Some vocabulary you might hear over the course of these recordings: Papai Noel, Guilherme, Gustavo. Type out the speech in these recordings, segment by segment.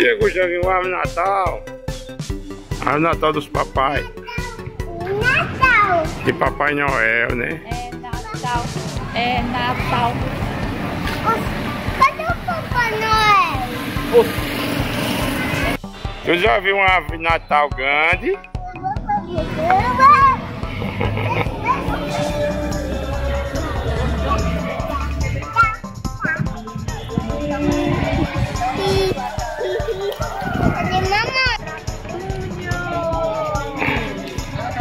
Chegou, já viu a árvore Natal. A árvore Natal dos papais. Natal! De Papai Noel, né? É Natal. É Natal. Cadê o Papai Noel? Eu já vi uma árvore Natal grande.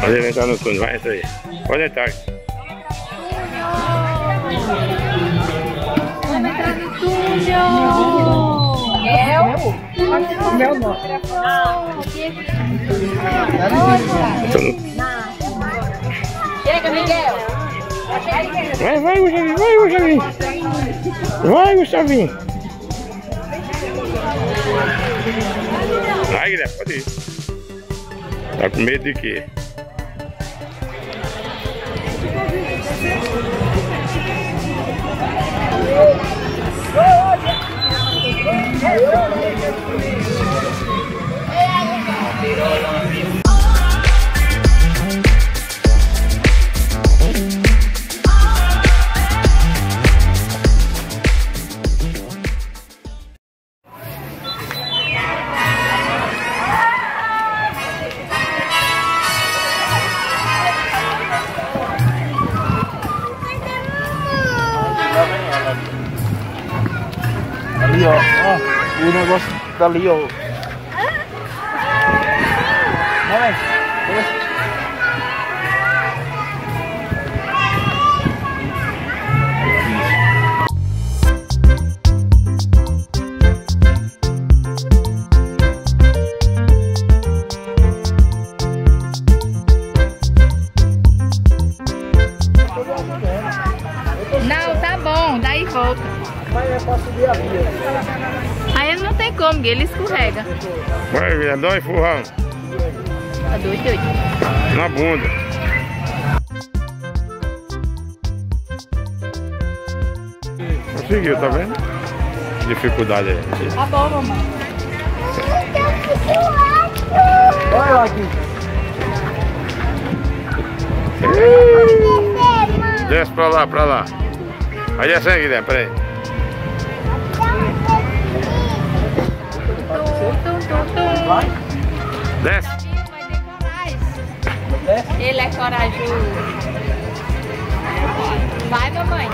Pode entrar no túnel, vai entrar aí. Pode entrar. Vamos entrar no túnel. Eu? Meu nome. Chega, Miguel. Vai, Guilherme. Vai, Guilherme. Vai, Gustavinho. Vai, Guilherme, pode ir. Tá com medo de quê? Ali, ó, ó, o negócio dali, ó. Vai, não, tá bom, daí volta. Mas é pra subir a via. Aí ele não tem como, ele escorrega. Vai, Guilherme, dá um empurrão. Tá doido. Na bunda. Conseguiu, tá vendo? Dificuldade aí. Tá bom, mamãe. Olha lá aqui. Desce pra lá, pra lá. Aí desce aí, Guilherme, peraí. Vai. Desce. Ele é corajoso. Vai, mamãe.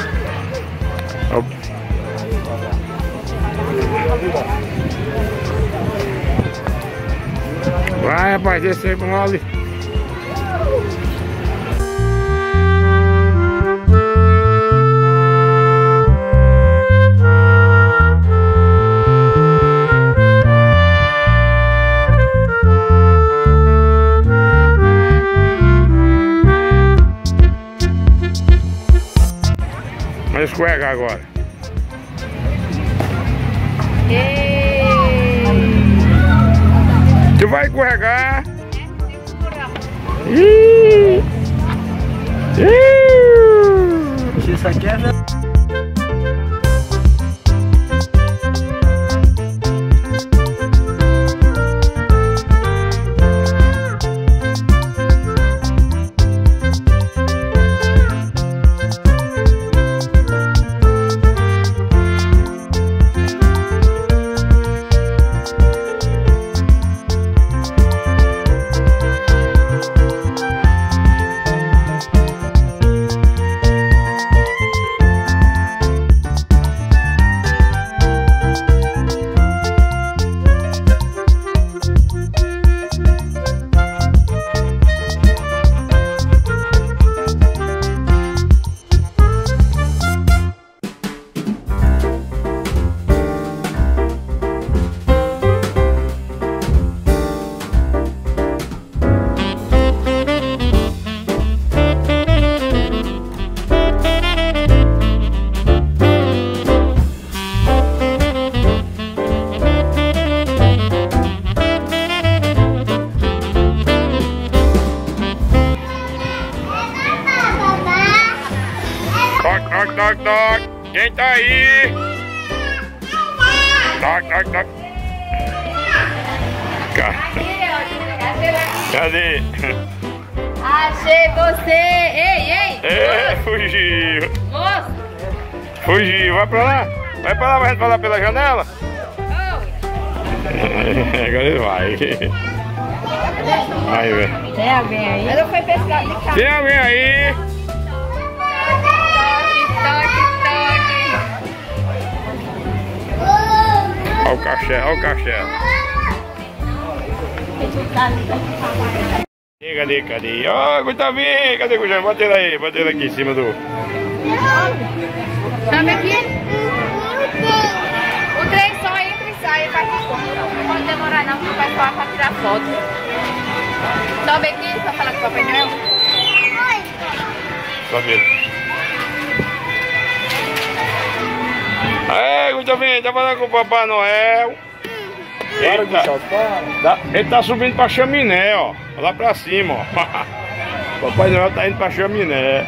Vai, rapaz, desce aí com mole. Escorrega agora. Ei. Tu vai escorregar. Isso aqui é... Quem tá aí? Toc, toc, toc. cá. Cadê? Achei você! Ei, ei! É, fugiu! Moço! Fugiu, vai pra lá! Vai pra lá, vai falar pela janela! Oh. Agora ele vai! Aí, velho! Tem alguém aí? Ela foi pescar de casa! Tem alguém aí? Toque! Olha o cachorro, olha o cachorro! Cadê, cadê? Ó, Gustavinho, cadê o Guilherme? Bota ele aí, bota ele aqui em cima do... Sabe aqui? O trem só entra e sai, vai pra fora. Não pode demorar não, porque vai falar pra tirar foto. Sobe aqui, só falar com o Papai Noel. Sobe ele. Aê, Gustavinho, tá falando com o Papai Noel. Eita. Ele tá subindo pra chaminé, ó. Lá pra cima, ó. Papai Noel tá indo pra chaminé.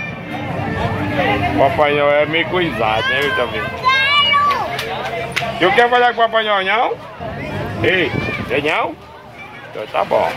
Papai Noel é meio coisado, né, Guilherme? Eu quero falar com o Papai Noel, não? Ei, tem não? Então tá bom.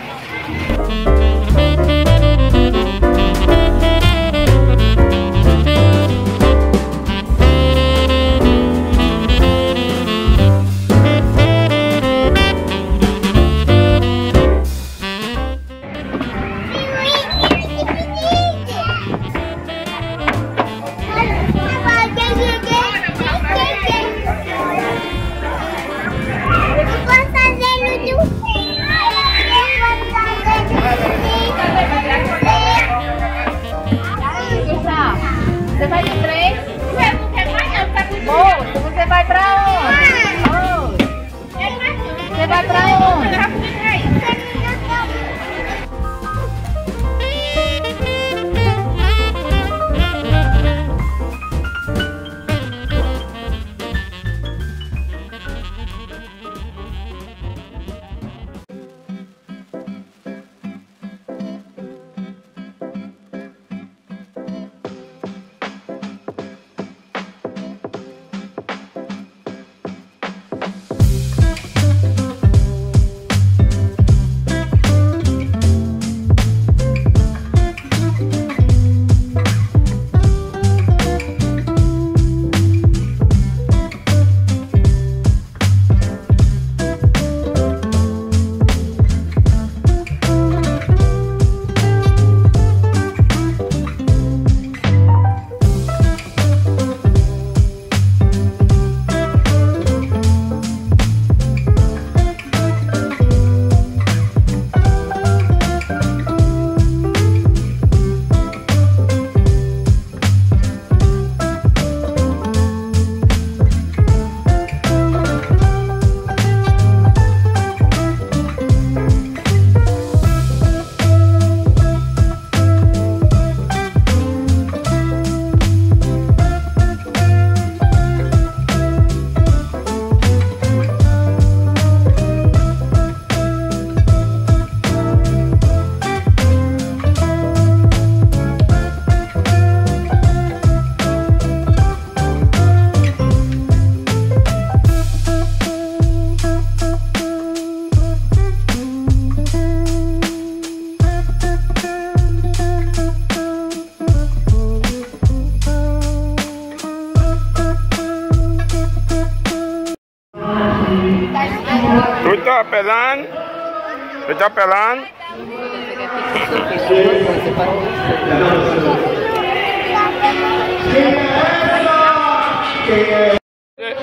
Tá pelando?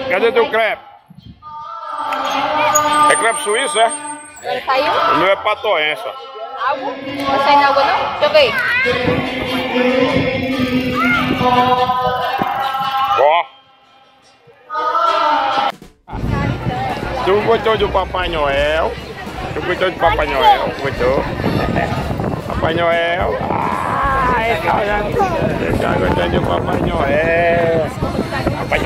Cadê teu crepe? É crepe suíço, é? Ele saiu? O meu é patoense. Algo? Não sai na água não? Joguei. Ó. Tu gostou do Papai Noel? Tu gostou de Papai Noel? Gostou? Papai Noel? Ah, tá gostando de Papai Noel? Papai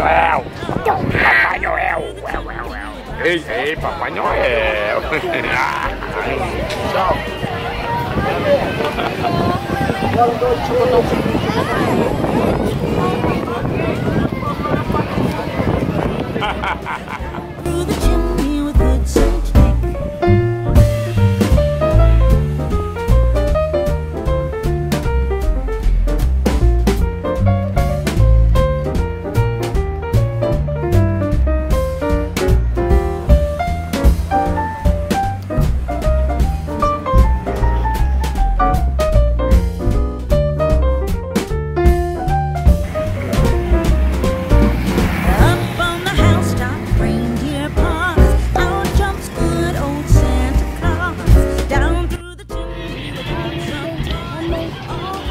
Noel! Papai Noel! Ei, ei, Papai Noel! Tchau! Through the chimney with the chimney.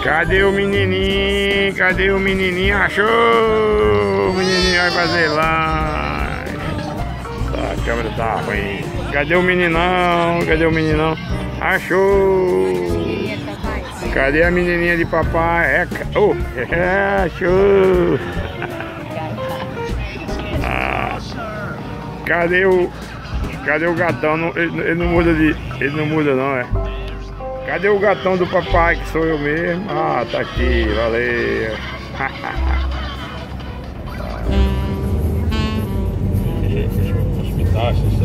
Cadê o menininho? Cadê o menininho? Achou! O menininho vai fazer lá. Tá, a câmera tá ruim. Cadê o meninão? Cadê o meninão? Achou! Cadê a menininha de papai? Oh, achou! Ah, cadê o gatão? Ele não muda de... Ele não muda não, é? Cadê o gatão do papai, que sou eu mesmo? Ah, tá aqui, valeu! Os pitachos.